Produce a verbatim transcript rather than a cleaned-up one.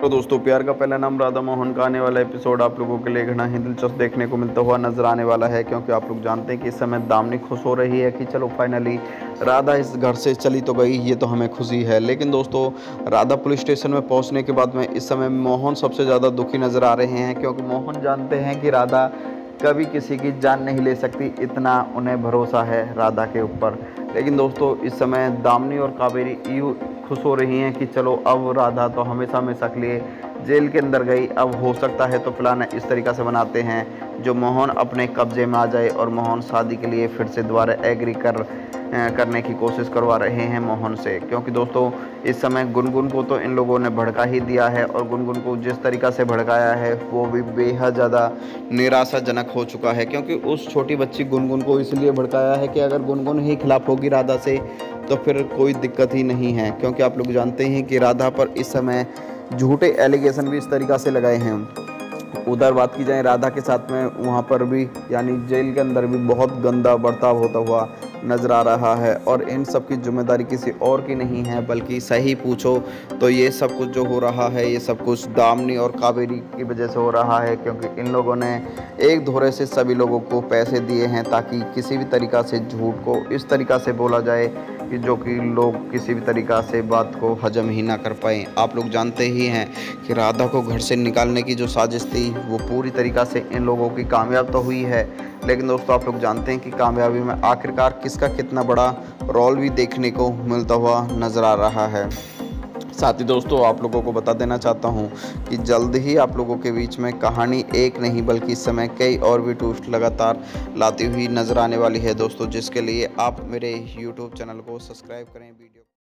तो दोस्तों, प्यार का पहला नाम राधा मोहन का आने वाला एपिसोड आप लोगों के लिए घना ही दिलचस्प देखने को मिलता हुआ नजर आने वाला है, क्योंकि आप लोग जानते हैं कि इस समय दामिनी खुश हो रही है कि चलो फाइनली राधा इस घर से चली तो गई, ये तो हमें खुशी है। लेकिन दोस्तों, राधा पुलिस स्टेशन में पहुंचने के बाद में इस समय मोहन सबसे ज़्यादा दुखी नज़र आ रहे हैं, क्योंकि मोहन जानते हैं कि राधा कभी किसी की जान नहीं ले सकती, इतना उन्हें भरोसा है राधा के ऊपर। लेकिन दोस्तों, इस समय दामिनी और कावेरी यूँ खुश हो रही हैं कि चलो अब राधा तो हमेशा हमेशा के लिए जेल के अंदर गई, अब हो सकता है तो प्लान इस तरीक़ा से बनाते हैं जो मोहन अपने कब्जे में आ जाए और मोहन शादी के लिए फिर से दोबारा एग्री कर करने की कोशिश करवा रहे हैं मोहन से। क्योंकि दोस्तों, इस समय गुनगुन को तो इन लोगों ने भड़का ही दिया है, और गुनगुन को जिस तरीक़ा से भड़काया है वो भी बेहद ज़्यादा निराशाजनक हो चुका है, क्योंकि उस छोटी बच्ची गुनगुन को इसलिए भड़काया है कि अगर गुनगुन ही खिलाफ होगी राधा से तो फिर कोई दिक्कत ही नहीं है, क्योंकि आप लोग जानते हैं कि राधा पर इस समय झूठे एलिगेशन भी इस तरीक़ा से लगाए हैं। उधर बात की जाए राधा के साथ में, वहाँ पर भी यानी जेल के अंदर भी बहुत गंदा बर्ताव होता हुआ नज़र आ रहा है, और इन सब की जिम्मेदारी किसी और की नहीं है, बल्कि सही पूछो तो ये सब कुछ जो हो रहा है ये सब कुछ दामिनी और कावेरी की वजह से हो रहा है, क्योंकि इन लोगों ने एक धोरे से सभी लोगों को पैसे दिए हैं ताकि किसी भी तरीक़ा से झूठ को इस तरीक़ा से बोला जाए कि जो कि लोग किसी भी तरीक़ा से बात को हजम ही ना कर पाएँ। आप लोग जानते ही हैं कि राधा को घर से निकालने की जो साजिश थी वो पूरी तरीक़ा से इन लोगों की कामयाब तो हुई है, लेकिन दोस्तों आप लोग जानते हैं कि कामयाबी में आखिरकार किसका कितना बड़ा रोल भी देखने को मिलता हुआ नज़र आ रहा है। साथ ही दोस्तों, आप लोगों को बता देना चाहता हूं कि जल्द ही आप लोगों के बीच में कहानी एक नहीं बल्कि इस समय कई और भी ट्विस्ट लगातार लाती हुई नज़र आने वाली है दोस्तों, जिसके लिए आप मेरे यूट्यूब चैनल को सब्सक्राइब करें। वीडियो